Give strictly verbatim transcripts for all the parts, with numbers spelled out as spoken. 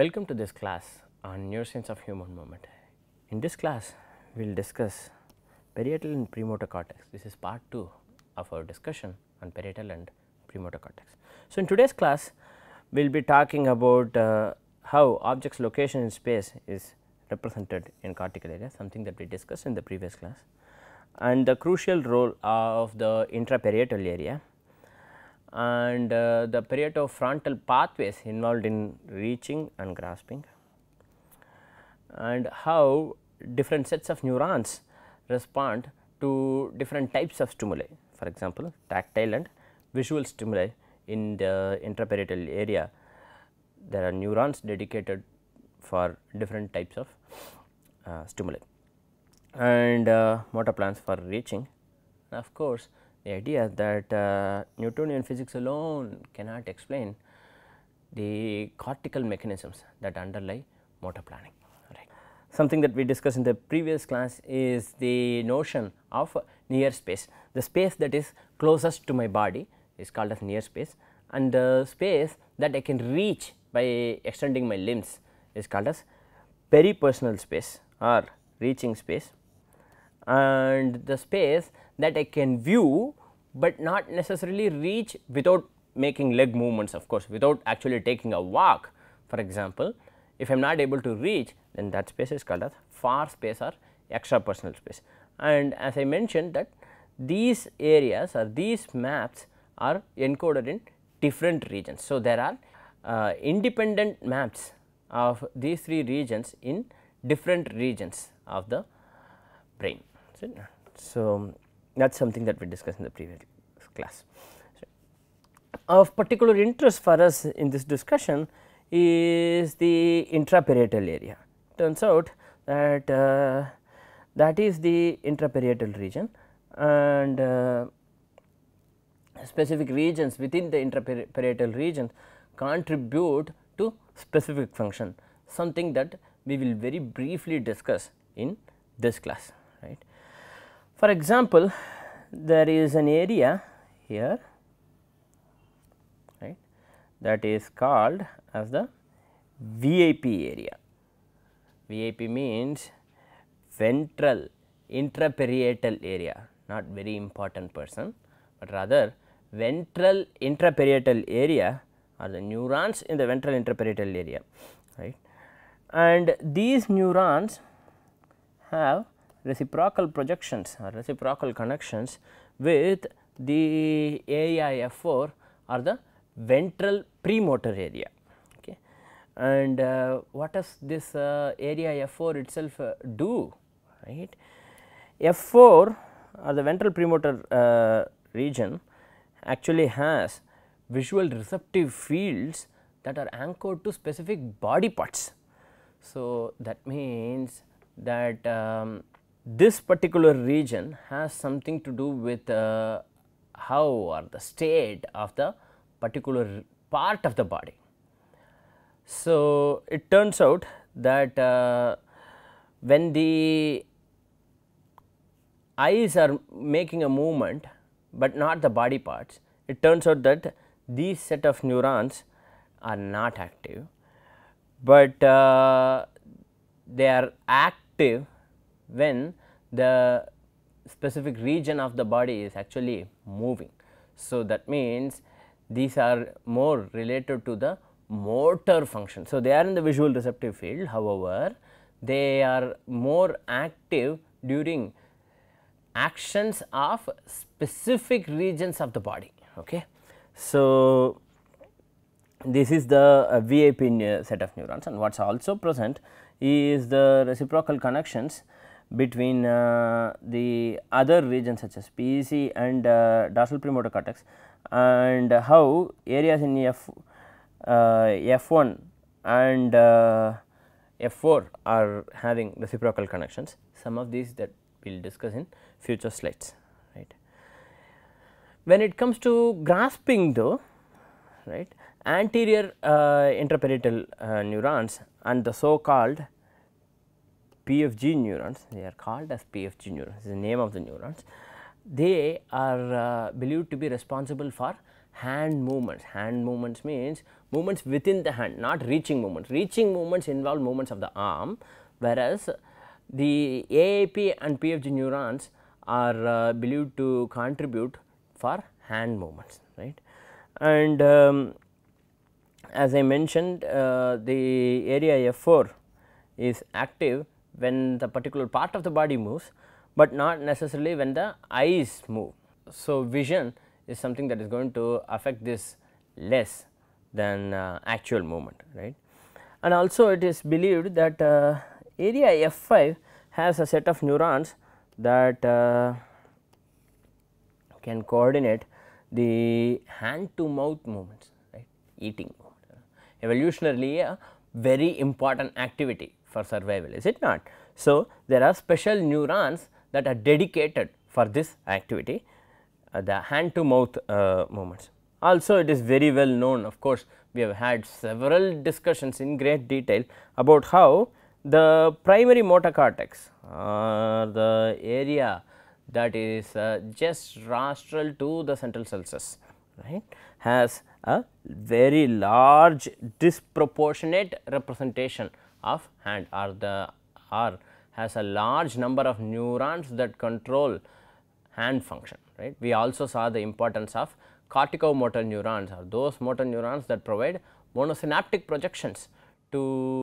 Welcome to this class on neuroscience of human movement. In this class, we will discuss parietal and premotor cortex. This is part two of our discussion on parietal and premotor cortex. So, in today's class, we will be talking about uh, how objects' location in space is represented in cortical area, something that we discussed in the previous class, and the crucial role of the intraparietal area and uh, the parietofrontal pathways involved in reaching and grasping, and how different sets of neurons respond to different types of stimuli, for example, tactile and visual stimuli. In the intraparietal area, there are neurons dedicated for different types of uh, stimuli, and uh, motor plans for reaching. And of course, the idea that uh, Newtonian physics alone cannot explain the cortical mechanisms that underlie motor planning. Right. Something that we discussed in the previous class is the notion of near space. The space that is closest to my body is called as near space, and the space that I can reach by extending my limbs is called as peripersonal space or reaching space, and the space that I can view but not necessarily reach without making leg movements, of course, without actually taking a walk. For example, if I am not able to reach, then that space is called as far space or extrapersonal space. And as I mentioned that these areas or these maps are encoded in different regions. So, there are uh, independent maps of these three regions in different regions of the brain. So, that is something that we discussed in the previous class. So, of particular interest for us in this discussion is the intraparietal area. Turns out that uh, that is the intraparietal region, and uh, specific regions within the intraparietal region contribute to specific function, something that we will very briefly discuss in this class. Right. For example, there is an area here, right, that is called as the V A P area. V A P means ventral intraparietal area, not very important person, but rather ventral intraparietal area are the neurons in the ventral intraparietal area, right. And these neurons have reciprocal projections or reciprocal connections with the area F four or the ventral premotor area. Okay. And uh, what does this uh, area F four itself uh, do? Right. F four or the ventral premotor uh, region actually has visual receptive fields that are anchored to specific body parts. So, that means that um, this particular region has something to do with uh, how or the state of the particular part of the body. So, it turns out that uh, when the eyes are making a movement but not the body parts, it turns out that these set of neurons are not active, but uh, they are active when the specific region of the body is actually moving. So, that means these are more related to the motor function. So, they are in the visual receptive field, however, they are more active during actions of specific regions of the body. Okay. So, this is the uh, V A P set of neurons, and what is also present is the reciprocal connections between uh, the other regions such as P E C and uh, dorsal premotor cortex, and how areas in F, uh, F one and uh, F four are having reciprocal connections. Some of these that we will discuss in future slides. Right. When it comes to grasping though, right, anterior uh, intraparietal uh, neurons and the so called P F G neurons, they are called as P F G neurons, is the name of the neurons. They are uh, believed to be responsible for hand movements. Hand movements means movements within the hand, not reaching movements. Reaching movements involve movements of the arm, whereas the A I P and P F G neurons are uh, believed to contribute for hand movements, right. And um, as I mentioned, uh, the area F four is active when the particular part of the body moves, but not necessarily when the eyes move. So, vision is something that is going to affect this less than uh, actual movement, right. And also it is believed that uh, area F five has a set of neurons that uh, can coordinate the hand to mouth movements, right, eating movement. Evolutionarily a very important activity for survival, is it not? So, there are special neurons that are dedicated for this activity, uh, the hand to mouth uh, movements. Also, it is very well known, of course, we have had several discussions in great detail about how the primary motor cortex, uh, the area that is uh, just rostral to the central sulcus, right, has a very large disproportionate representation of hand, or the or has a large number of neurons that control hand function, right. We also saw the importance of corticomotor neurons, or those motor neurons that provide monosynaptic projections, to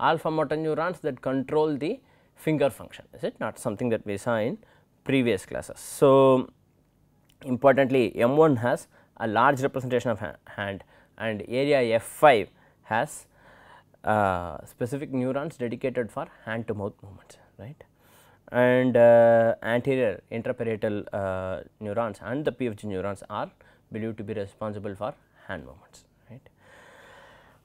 alpha motor neurons that control the finger function, is it not, something that we saw in previous classes. So, importantly M one has a large representation of hand, and area F five has uh, specific neurons dedicated for hand to mouth movements, right. And uh, anterior intraparietal uh, neurons and the P F G neurons are believed to be responsible for hand movements, right.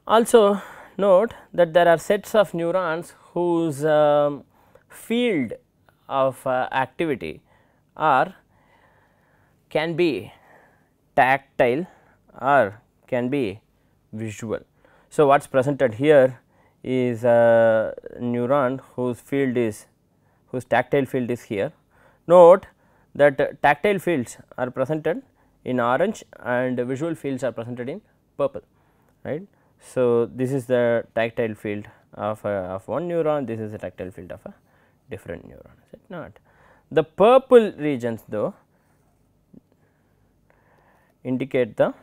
Also, note that there are sets of neurons whose um, field of uh, activity are can be tactile or can be visual. So, what is presented here is a neuron whose field is whose tactile field is here. Note that uh, tactile fields are presented in orange and visual fields are presented in purple, right. So, this is the tactile field of, uh, of one neuron, this is the tactile field of a different neuron, is it not. The purple regions though indicate the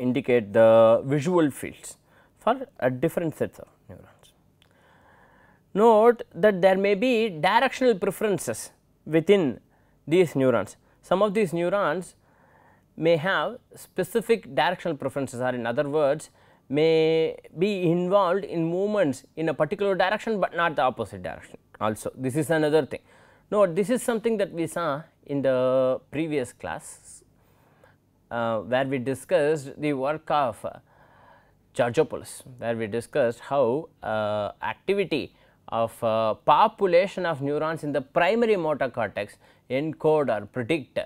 indicate the visual fields for a different sets of neurons. Note that there may be directional preferences within these neurons. Some of these neurons may have specific directional preferences, or in other words may be involved in movements in a particular direction, but not the opposite direction also. This is another thing. Note, this is something that we saw in the previous class uh, where we discussed the work of uh, Georgopoulos, where we discussed how uh, activity of uh, population of neurons in the primary motor cortex encode or predict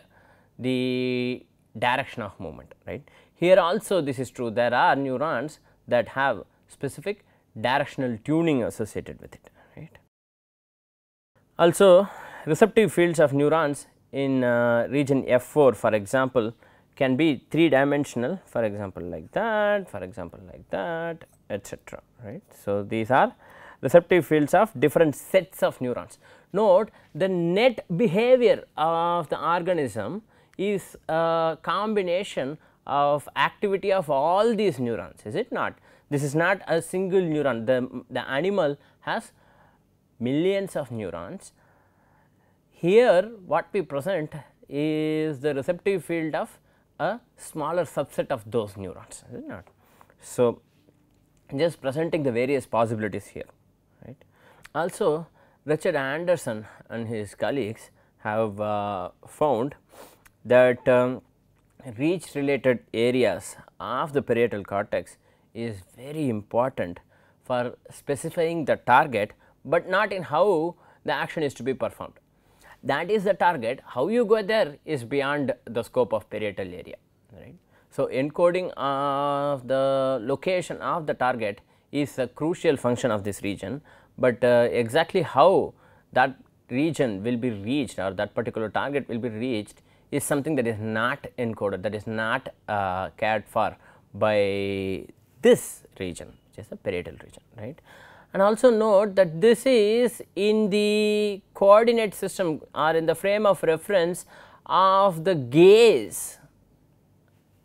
the direction of movement, right. Here also this is true, there are neurons that have specific directional tuning associated with it, right. Also, receptive fields of neurons in uh, region F four, for example, can be three dimensional, for example like that, for example like that, et cetera, right. So, these are receptive fields of different sets of neurons. Note, the net behavior of the organism is a combination of activity of all these neurons, is it not? This is not a single neuron, the, the animal has millions of neurons. Here what we present is the receptive field of a smaller subset of those neurons, is it not? So, just presenting the various possibilities here, right. Also, Richard Anderson and his colleagues have uh, found that um, reach related areas of the parietal cortex is very important for specifying the target, but not in how the action is to be performed. That is the target, how you go there is beyond the scope of parietal area, right. So, encoding of the location of the target is a crucial function of this region, but uh, exactly how that region will be reached or that particular target will be reached is something that is not encoded, that is not uh, cared for by this region, which is the parietal region, right. And also note that this is in the coordinate system or in the frame of reference of the gaze,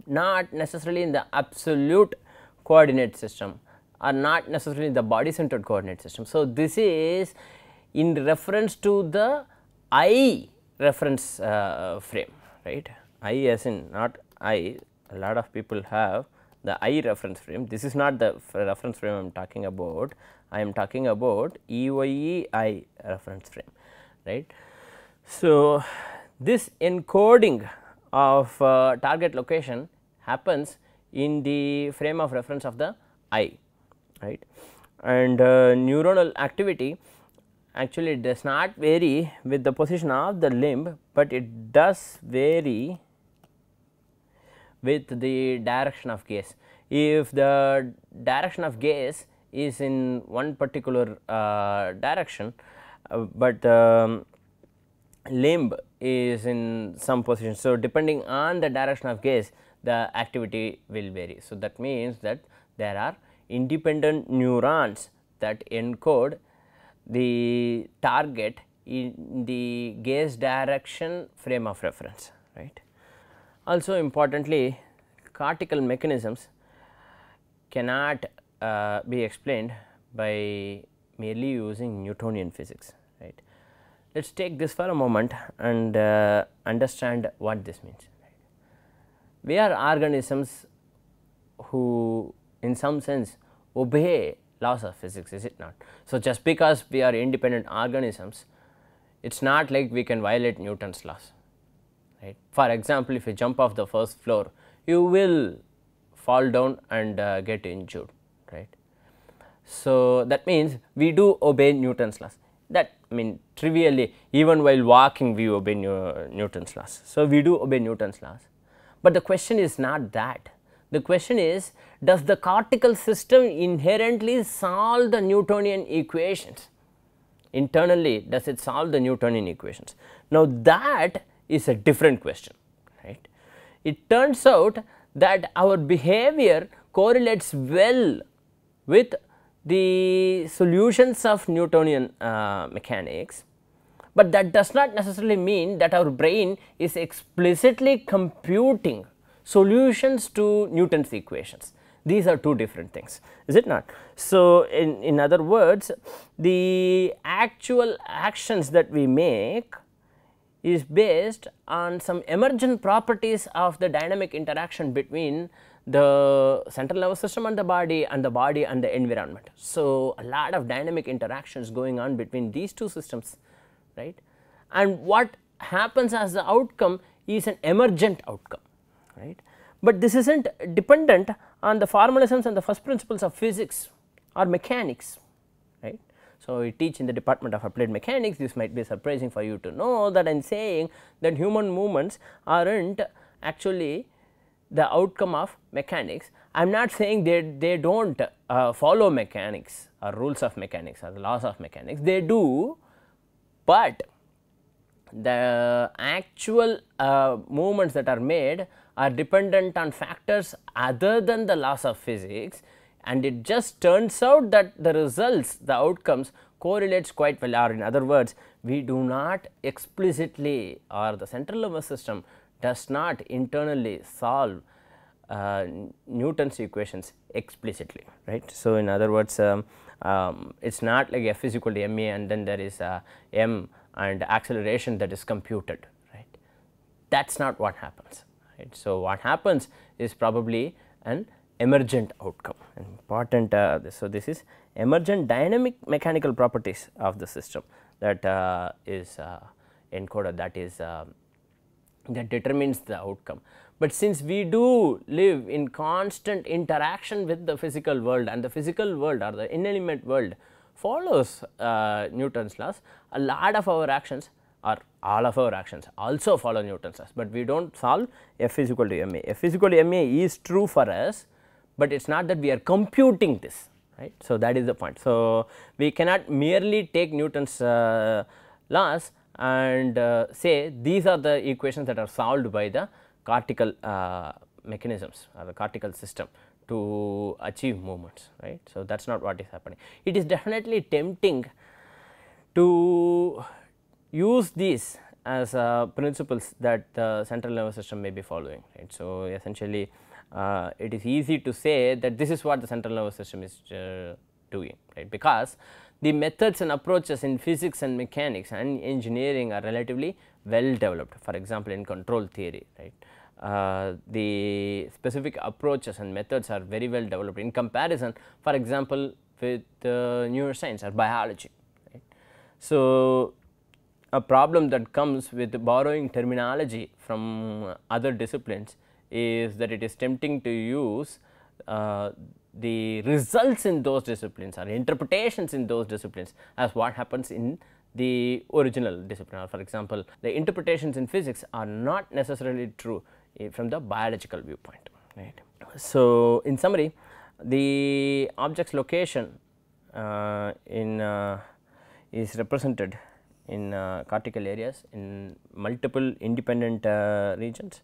not necessarily in the absolute coordinate system or not necessarily in the body centered coordinate system. So, this is in reference to the eye reference uh, frame, right. Eye as in not eye, a lot of people have the eye reference frame. This is not the reference frame I am talking about, I am talking about E Y E I reference frame, right. So, this encoding of uh, target location happens in the frame of reference of the eye, right. And uh, neuronal activity actually does not vary with the position of the limb, but it does vary with the direction of gaze. If the direction of gaze is in one particular uh, direction, uh, but the um, limb is in some position. So, depending on the direction of gaze, the activity will vary. So, that means that there are independent neurons that encode the target in the gaze direction frame of reference, right. Also importantly, cortical mechanisms cannot uh, be explained by merely using Newtonian physics, right. Let us take this for a moment and uh, understand what this means. We are organisms who in some sense obey laws of physics, is it not? So, just because we are independent organisms, it is not like we can violate Newton's laws, right. For example, if you jump off the first floor, you will fall down and uh, get injured, right. So, that means we do obey Newton's laws. That I mean trivially, even while walking we obey New Newton's laws. So, we do obey Newton's laws, but the question is not that. The question is, does the cortical system inherently solve the Newtonian equations? Internally, does it solve the Newtonian equations? Now, that is a different question, right. It turns out that our behavior correlates well with the solutions of Newtonian uh, mechanics, but that does not necessarily mean that our brain is explicitly computing solutions to Newton's equations. These are two different things, is it not? So, in, in other words, the actual actions that we make is based on some emergent properties of the dynamic interaction between the central nervous system and the body, and the body and the environment. So, a lot of dynamic interactions going on between these two systems, right. And what happens as the outcome is an emergent outcome, right. But this is not dependent on the formalisms and the first principles of physics or mechanics, right. So, we teach in the department of applied mechanics. This might be surprising for you to know that I am saying that human movements are not actually the outcome of mechanics. I am not saying that they, they do not uh, follow mechanics or rules of mechanics or the laws of mechanics, they do, but the actual uh, movements that are made are dependent on factors other than the laws of physics, and it just turns out that the results, the outcomes correlates quite well, or in other words, we do not explicitly, or the central nervous system does not internally solve uh, Newton's equations explicitly, right. So, in other words, um, um, it is not like F is equal to ma and then there is uh, m and acceleration that is computed, right. That is not what happens, right. So, what happens is probably an emergent outcome, important. Uh, this, so, this is emergent dynamic mechanical properties of the system that uh, is uh, encoded, that is uh, that determines the outcome. But since we do live in constant interaction with the physical world, and the physical world or the inanimate world follows uh, Newton's laws, a lot of our actions or all of our actions also follow Newton's laws, but we do not solve F is equal to ma. F is equal to ma is true for us, but it is not that we are computing this, right. So, that is the point. So, we cannot merely take Newton's uh, laws and uh, say these are the equations that are solved by the cortical uh, mechanisms or the cortical system to achieve movements, right. So, that is not what is happening. It is definitely tempting to use these as uh, principles that the central nervous system may be following, right. So, essentially uh, it is easy to say that this is what the central nervous system is uh, doing, right, because the methods and approaches in physics and mechanics and engineering are relatively well developed. For example, in control theory, right, uh, the specific approaches and methods are very well developed in comparison, for example, with uh, neuroscience or biology, right. So, a problem that comes with borrowing terminology from other disciplines is that it is tempting to use uh, the results in those disciplines or interpretations in those disciplines as what happens in the original discipline, or for example, the interpretations in physics are not necessarily true uh, from the biological viewpoint, right. So, in summary, the object's location uh, in uh, is represented in uh, cortical areas in multiple independent uh, regions,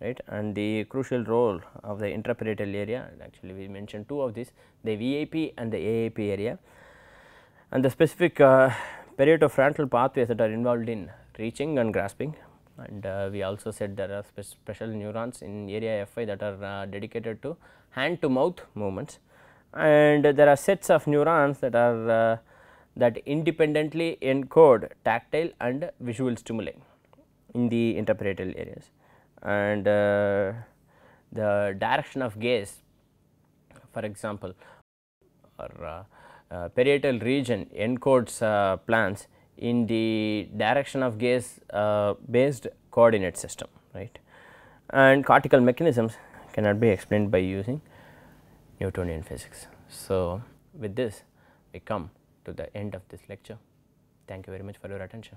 right, and the crucial role of the intraparietal area, and actually we mentioned two of these, the V A P and the A I P area, and the specific uh, parieto-frontal pathways that are involved in reaching and grasping, and uh, we also said there are spe special neurons in area F I that are uh, dedicated to hand to mouth movements, and uh, there are sets of neurons that are uh, that independently encode tactile and visual stimuli in the intraparietal areas, and uh, the direction of gaze, for example, or uh, uh, parietal region encodes uh, plans in the direction of gaze uh, based coordinate system, right, and cortical mechanisms cannot be explained by using Newtonian physics. So, with this we come to the end of this lecture. Thank you very much for your attention.